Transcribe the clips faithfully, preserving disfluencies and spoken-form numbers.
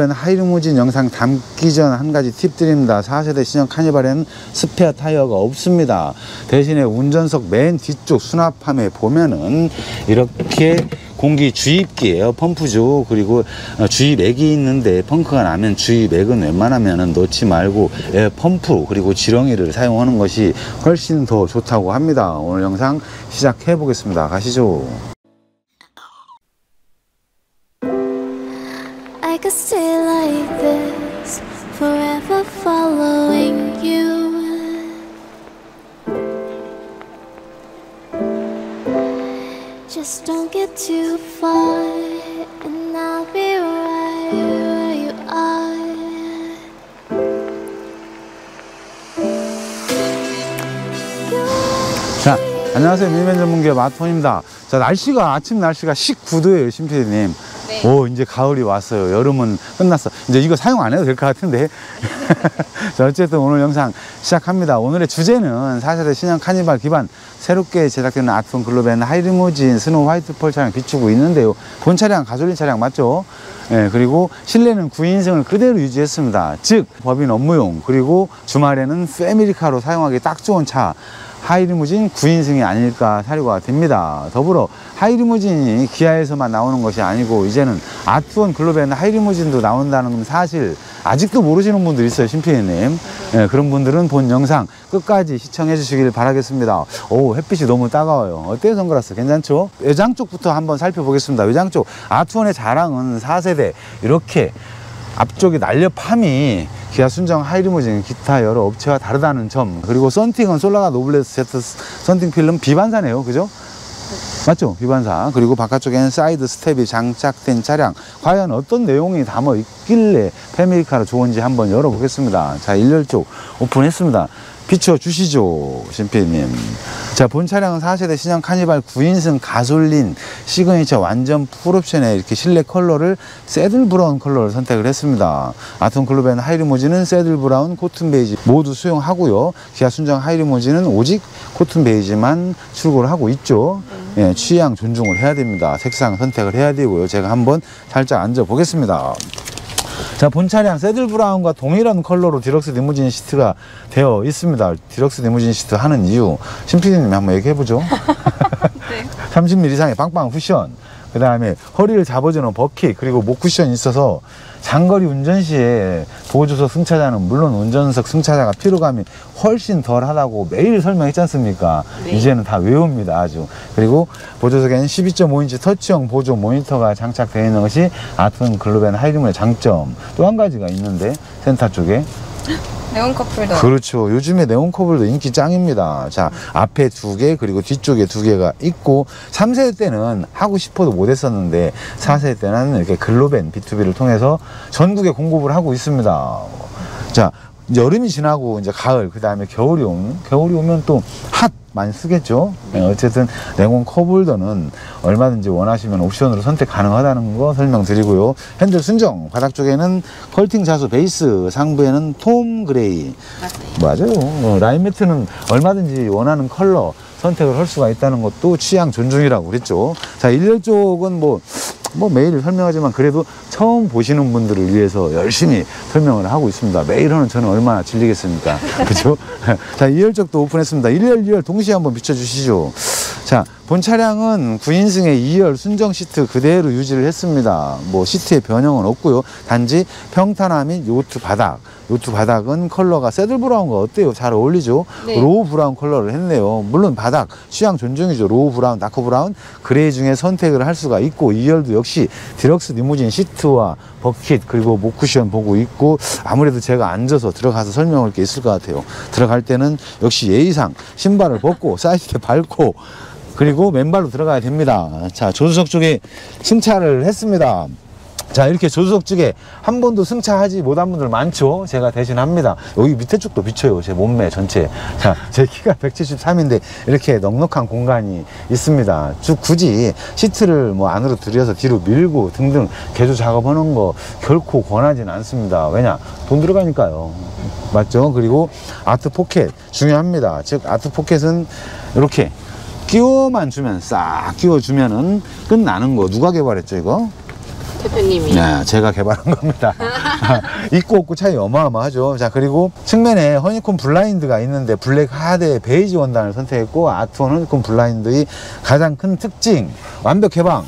아톰글로밴 하이리무진 영상 담기 전 한 가지 팁 드립니다. 사 세대 신형 카니발에는 스페어 타이어가 없습니다. 대신에 운전석 맨 뒤쪽 수납함에 보면은 이렇게 공기 주입기예요. 펌프죠. 그리고 주입액이 있는데 펑크가 나면 주입액은 웬만하면 놓지 말고 펌프 그리고 지렁이를 사용하는 것이 훨씬 더 좋다고 합니다. 오늘 영상 시작해 보겠습니다. 가시죠. I could stay like this, forever following you. Just don't get too far, and I'll be right where you are. 자, 안녕하세요. 미니밴 전문기업 아트원입니다. 자, 날씨가 아침 날씨가 십구 도예요, 심피디님. 네. 오, 이제 가을이 왔어요. 여름은 끝났어. 이제 이거 사용 안 해도 될 것 같은데. 자, 어쨌든 오늘 영상 시작합니다. 오늘의 주제는 사 세대 신형 카니발 기반 새롭게 제작되는 아톰 글로밴 하이리무진 스노우 화이트펄 차량 비추고 있는데요. 본 차량 가솔린 차량 맞죠? 예, 그리고 실내는 구인승을 그대로 유지했습니다. 즉 법인 업무용 그리고 주말에는 패밀리카로 사용하기 딱 좋은 차 하이리무진 구인승이 아닐까 사료가 됩니다. 더불어 하이리무진이 기아에서만 나오는 것이 아니고 이제는 아트원 글로밴 하이리무진도 나온다는 사실 아직도 모르시는 분들 있어요, 심피디님. 예, 그런 분들은 본 영상 끝까지 시청해 주시길 바라겠습니다. 오, 햇빛이 너무 따가워요. 어때요, 선글라스? 괜찮죠? 외장 쪽부터 한번 살펴보겠습니다. 외장 쪽 아트원의 자랑은 사 세대 이렇게 앞쪽이 날렵함이 기아 순정 하이리무진 기타 여러 업체와 다르다는 점, 그리고 썬팅은 솔라나 노블레스 제트 썬팅 필름 비반사네요, 그죠? 맞죠? 비반사. 그리고 바깥쪽에는 사이드 스텝이 장착된 차량. 과연 어떤 내용이 담아 있길래 패밀리카로 좋은지 한번 열어보겠습니다. 자, 일열 쪽 오픈했습니다. 비춰주시죠, 심피디님. 자, 본 차량은 사 세대 신형 카니발 구인승 가솔린 시그니처 완전 풀옵션에 이렇게 실내 컬러를 새들 브라운 컬러를 선택을 했습니다. 아톰 글로밴 하이리무진은 새들 브라운, 코튼 베이지 모두 수용하고요. 기아 순정 하이리무진은 오직 코튼 베이지만 출고를 하고 있죠. 예, 취향 존중을 해야 됩니다. 색상 선택을 해야 되고요. 제가 한번 살짝 앉아 보겠습니다. 자, 본 차량 새들 브라운과 동일한 컬러로 디럭스 리무진 시트가 되어 있습니다. 디럭스 리무진 시트 하는 이유, 심피디님이 한번 얘기해보죠. 네. 삼십 밀리미터 이상의 빵빵 쿠션, 그 다음에 허리를 잡아주는 버킷, 그리고 목 쿠션이 있어서 장거리 운전 시에 보조석 승차자는 물론 운전석 승차자가 피로감이 훨씬 덜하다고 매일 설명했지 않습니까? 네. 이제는 다 외웁니다, 아주. 그리고 보조석에는 십이 점 오 인치 터치형 보조 모니터가 장착되어 있는 것이 아톰 글로밴 하이리무진의 장점. 또 한 가지가 있는데 센터 쪽에 네온 커플도. 그렇죠. 요즘에 네온 커플도 인기 짱입니다. 자, 음. 앞에 두 개, 그리고 뒤쪽에 두 개가 있고, 삼 세대 때는 하고 싶어도 못 했었는데, 사 세대 때는 이렇게 글로밴 비투비를 통해서 전국에 공급을 하고 있습니다. 자, 이제 여름이 지나고, 이제 가을, 그 다음에 겨울이 오면, 겨울이 오면 또 핫! 많이 쓰겠죠. 네, 어쨌든 냉온 컵홀더는 얼마든지 원하시면 옵션으로 선택 가능하다는 거 설명드리고요. 핸들 순정, 바닥 쪽에는 컬팅 자수 베이스, 상부에는 톰 그레이. 맞아요. 맞아요. 라인 매트는 얼마든지 원하는 컬러 선택을 할 수가 있다는 것도 취향 존중이라고 그랬죠. 자, 일열 쪽은 뭐 뭐 매일 설명하지만 그래도 처음 보시는 분들을 위해서 열심히 설명을 하고 있습니다. 매일 하는 저는 얼마나 질리겠습니까? 그렇죠? 자, 이열 쪽도 오픈했습니다. 일열, 이열 동시에 한번 비춰주시죠. 자, 본 차량은 구인승의 이열 순정 시트 그대로 유지를 했습니다. 뭐 시트의 변형은 없고요. 단지 평탄화 및 요트 바닥, 요트 바닥은 컬러가 새들 브라운과 어때요? 잘 어울리죠? 네. 로우 브라운 컬러를 했네요. 물론 바닥 취향 존중이죠. 로우 브라운, 다크 브라운, 그레이 중에 선택을 할 수가 있고, 이열도 역시 디럭스 리무진 시트와 버킷 그리고 목쿠션 보고 있고, 아무래도 제가 앉아서 들어가서 설명할 게 있을 것 같아요. 들어갈 때는 역시 예의상 신발을 벗고 사이드에 밟고 그리고 맨발로 들어가야 됩니다. 자, 조수석 쪽에 승차를 했습니다. 자, 이렇게 조수석 쪽에 한 번도 승차하지 못한 분들 많죠? 제가 대신합니다. 여기 밑에 쪽도 비춰요, 제 몸매 전체. 자, 제 키가 백칠십삼인데 이렇게 넉넉한 공간이 있습니다. 쭉 굳이 시트를 뭐 안으로 들여서 뒤로 밀고 등등 개조 작업하는 거 결코 권하진 않습니다. 왜냐? 돈 들어가니까요. 맞죠? 그리고 아트 포켓 중요합니다. 즉 아트 포켓은 이렇게 끼워만 주면, 싹 끼워주면은 끝나는 거. 누가 개발했죠, 이거? 대표님이. 네, 제가 개발한 겁니다. 있고 없고 차이 어마어마하죠. 자, 그리고 측면에 허니콤 블라인드가 있는데 블랙 하드에 베이지 원단을 선택했고, 아트원 허니콤 블라인드의 가장 큰 특징, 완벽 개방,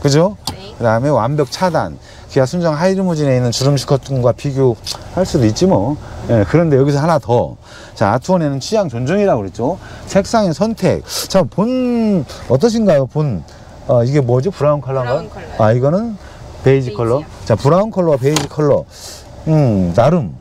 그죠? 네. 그 다음에 완벽 차단. 기아 순정 하이리무진에 있는 주름식 커튼과 비교할 수도 있지 뭐. 예, 그런데 여기서 하나 더. 자, 아트원에는 취향 존중이라고 그랬죠. 색상의 선택. 자, 본 어떠신가요? 본 어, 이게 뭐죠? 브라운 컬러인가? 아, 이거는 베이지 베이지요. 컬러. 자, 브라운 컬러와 베이지 컬러. 음, 나름.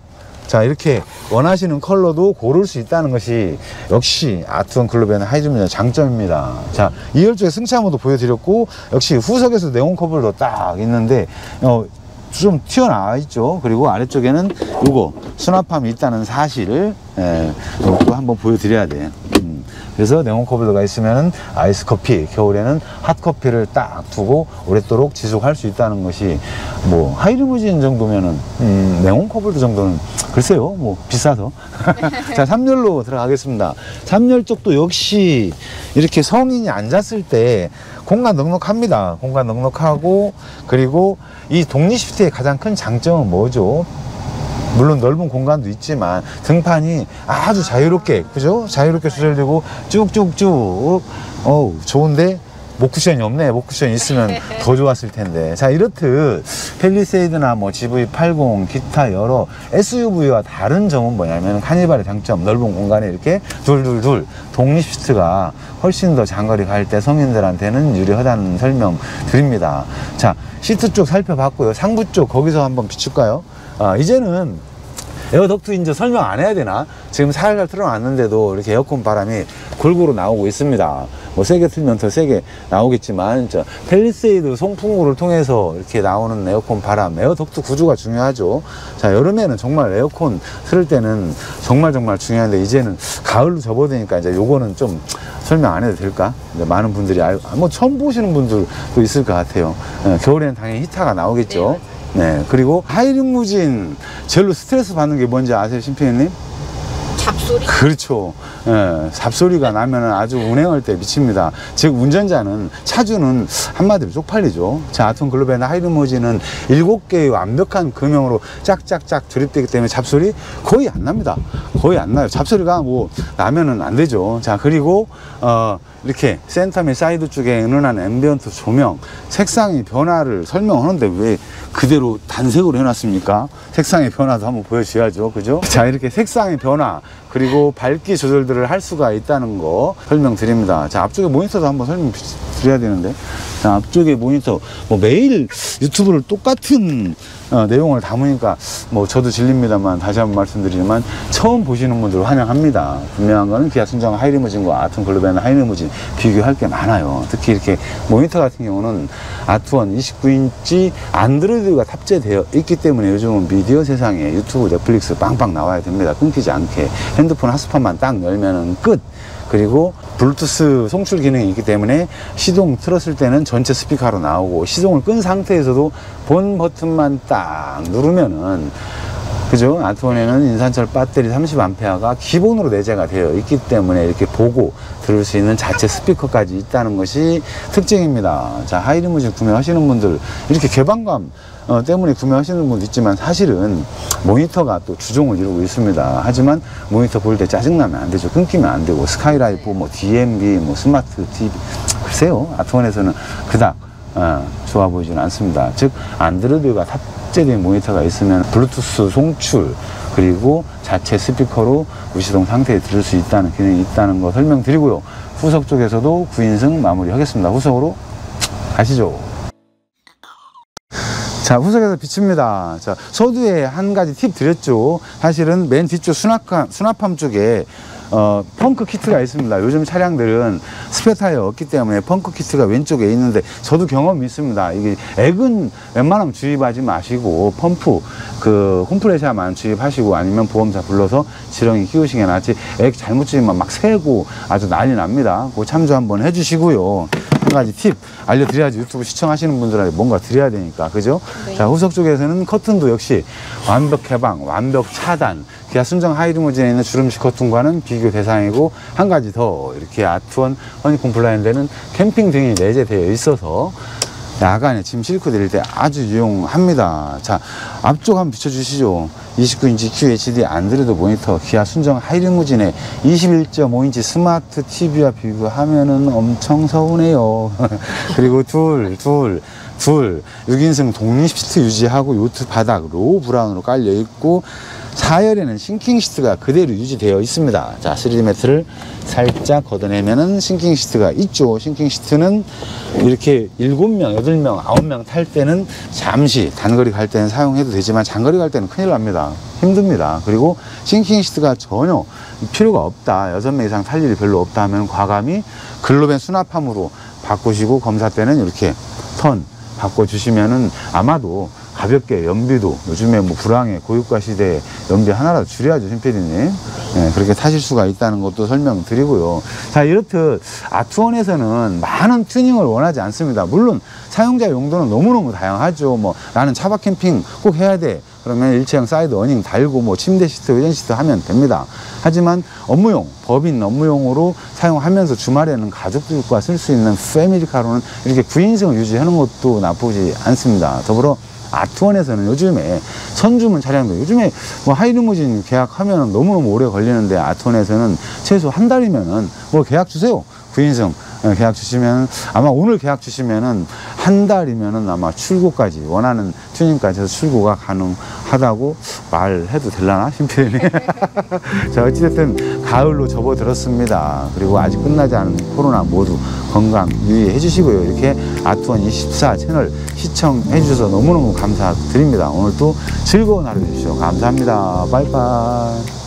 자, 이렇게 원하시는 컬러도 고를 수 있다는 것이 역시 아트원 글로밴 하이리무진의 장점입니다. 자, 이열주의 승차모도 보여드렸고, 역시 후석에서 네온 커브도 딱 있는데 어, 좀 튀어나와 있죠. 그리고 아래쪽에는 요거 수납함이 있다는 사실을 예, 또 한번 보여드려야 돼. 음, 그래서 네온 커브가 있으면 아이스 커피, 겨울에는 핫 커피를 딱 두고 오랫도록 지속할 수 있다는 것이, 뭐 하이리무진 정도면은 음, 네온 커브 정도는 글쎄요, 뭐 비싸서. 자, 삼 열로 들어가겠습니다. 삼 열 쪽도 역시 이렇게 성인이 앉았을 때 공간 넉넉합니다. 공간 넉넉하고, 그리고 이 독립 시트의 가장 큰 장점은 뭐죠? 물론 넓은 공간도 있지만 등판이 아주 자유롭게, 그죠? 자유롭게 조절되고 쭉쭉쭉. 어우, 좋은데 목쿠션이 없네. 목쿠션이 있으면 더 좋았을 텐데. 자, 이렇듯 팰리세이드나 뭐 지브이 팔십, 기타 여러 에스유브이와 다른 점은 뭐냐면 카니발의 장점, 넓은 공간에 이렇게 둘둘둘 독립 시트가 훨씬 더 장거리 갈 때 성인들한테는 유리하다는 설명 드립니다. 자, 시트 쪽 살펴봤고요. 상부 쪽 거기서 한번 비출까요? 아, 이제는 에어덕트 이제 설명 안 해야 되나? 지금 살살 틀어놨는데도 이렇게 에어컨 바람이 골고루 나오고 있습니다. 뭐 세게 틀면 더 세게 나오겠지만, 저 팰리세이드 송풍구를 통해서 이렇게 나오는 에어컨 바람, 에어덕트 구조가 중요하죠. 자, 여름에는 정말 에어컨 틀을 때는 정말 정말 중요한데, 이제는 가을로 접어드니까 이제 요거는 좀 설명 안 해도 될까? 많은 분들이 알, 뭐 처음 보시는 분들도 있을 것 같아요. 네, 겨울에는 당연히 히터가 나오겠죠. 네, 그리고 하이리무진 제일로 스트레스 받는 게 뭔지 아세요, 심피디님? 잡소리? 그렇죠. 예, 잡소리가 나면 아주 운행할 때 미칩니다. 즉, 운전자는, 차주는 한마디로 쪽팔리죠. 자, 아톰 글로밴 하이리무진은 일곱 개의 완벽한 금형으로 짝짝짝 조립되기 때문에 잡소리 거의 안 납니다. 거의 안 나요. 잡소리가 뭐 나면은 안 되죠. 자, 그리고 어, 이렇게 센터 및 사이드 쪽에 은은한 앰비언트 조명, 색상의 변화를 설명하는데 왜 그대로 단색으로 해놨습니까? 색상의 변화도 한번 보여줘야죠, 그죠? 자, 이렇게 색상의 변화, 그리고 밝기 조절들을 할 수가 있다는 거 설명드립니다. 자, 앞쪽에 모니터도 한번 설명드려야 되는데, 자, 앞쪽에 모니터, 뭐 매일 유튜브를 똑같은 어, 내용을 담으니까 뭐 저도 질립니다만 다시 한번 말씀드리지만, 처음 보시는 분들 환영합니다. 분명한 거는 기아 순정 하이리무진과 아톰 글로밴 하이리무진 비교할 게 많아요. 특히 이렇게 모니터 같은 경우는 아트원 이십구 인치 안드로이드가 탑재되어 있기 때문에 요즘은 미디어 세상에 유튜브, 넷플릭스 빵빵 나와야 됩니다. 끊기지 않게 핸드폰 핫스팟만 딱 열면은 끝. 그리고 블루투스 송출 기능이 있기 때문에 시동 틀었을 때는 전체 스피커로 나오고, 시동을 끈 상태에서도 본 버튼만 딱 누르면은, 그죠? 아트원에는 인산철 배터리 삼십 암페어가 기본으로 내재가 되어 있기 때문에 이렇게 보고 들을 수 있는 자체 스피커까지 있다는 것이 특징입니다. 자, 하이리무진 구매하시는 분들, 이렇게 개방감 어, 때문에 구매하시는 분도 있지만 사실은 모니터가 또 주종을 이루고 있습니다. 하지만 모니터 볼 때 짜증나면 안 되죠. 끊기면 안 되고, 스카이라이프, 뭐 디엠비, 뭐 스마트 티비, 글쎄요, 아트원에서는 그닥 어, 좋아 보이지는 않습니다. 즉, 안드로이드가 탑재된 모니터가 있으면 블루투스 송출, 그리고 자체 스피커로 무시동 상태에 들을 수 있다는 기능이 있다는 거 설명드리고요. 후석 쪽에서도 구인승 마무리하겠습니다. 후석으로 가시죠. 자, 후석에서 비칩니다. 자, 서두에 한 가지 팁 드렸죠. 사실은 맨 뒤쪽 수납함, 수납함 쪽에 어, 펑크 키트가 있습니다. 요즘 차량들은 스페어 타이어 없기 때문에 펑크 키트가 왼쪽에 있는데, 저도 경험이 있습니다. 이게 액은 웬만하면 주입하지 마시고 펌프, 그 홈프레셔만 주입하시고 아니면 보험사 불러서 지렁이 끼우시게 낫지, 액 잘못 주입만 막 새고 아주 난리 납니다. 그거 참조 한번 해주시고요. 한 가지 팁 알려드려야지 유튜브 시청하시는 분들한테 뭔가 드려야 되니까, 그죠? 네. 자, 후석 쪽에서는 커튼도 역시 완벽 개방, 완벽 차단, 기아 순정 하이리무진에 있는 주름식 커튼과는 비교 대상이고, 한 가지 더, 이렇게 아트원 허니콤 블라인드는 캠핑 등이 내재되어 있어서 야간에 짐 싣고 다닐 때 아주 유용합니다. 자, 앞쪽 한번 비춰주시죠. 이십구 인치 큐 에이치 디 안드로이드 모니터, 기아 순정 하이리무진에 이십일 점 오 인치 스마트 티비와 비교하면은 엄청 서운해요. 그리고 둘, 둘, 둘, 육 인승 독립 시트 유지하고 요트 바닥 로우 브라운으로 깔려 있고, 사 열에는 싱킹 시트가 그대로 유지되어 있습니다. 자, 쓰리디 매트를 살짝 걷어내면은 싱킹 시트가 있죠. 싱킹 시트는 이렇게 일곱 명, 여덟 명, 아홉 명 탈 때는 잠시 단거리 갈 때는 사용해도 되지만 장거리 갈 때는 큰일 납니다. 힘듭니다. 그리고 싱킹 시트가 전혀 필요가 없다, 여섯 명 이상 탈 일이 별로 없다 하면 과감히 글로벤 수납함으로 바꾸시고, 검사 때는 이렇게 턴 바꿔주시면은 아마도 가볍게 연비도, 요즘에 뭐 불황의 고유가 시대에 연비 하나라도 줄여야죠, 심피디님. 네, 그렇게 타실 수가 있다는 것도 설명드리고요. 자, 이렇듯 아트원에서는 많은 튜닝을 원하지 않습니다. 물론 사용자 용도는 너무너무 다양하죠. 뭐 나는 차박 캠핑 꼭 해야 돼, 그러면 일체형 사이드 어닝 달고 뭐 침대 시트, 의전 시트 하면 됩니다. 하지만 업무용, 법인 업무용으로 사용하면서 주말에는 가족들과 쓸 수 있는 패밀리카로는 이렇게 구인승을 유지하는 것도 나쁘지 않습니다. 더불어 아트원에서는 요즘에 선주문 차량도, 요즘에 뭐 하이리무진 계약하면 너무너무 오래 걸리는데 아트원에서는 최소 한 달이면은 뭐 계약 주세요. 구인승 계약 주시면, 아마 오늘 계약 주시면은 한 달이면은 아마 출고까지, 원하는 튜닝까지 해서 출고가 가능하다고 말해도 되려나, 심피디님? 자, 어찌됐든 가을로 접어들었습니다. 그리고 아직 끝나지 않은 코로나 모두 건강 유의해 주시고요. 이렇게 아트원 이십사 채널 시청해 주셔서 너무너무 감사드립니다. 오늘도 즐거운 하루 되십시오. 감사합니다. 빠이빠이.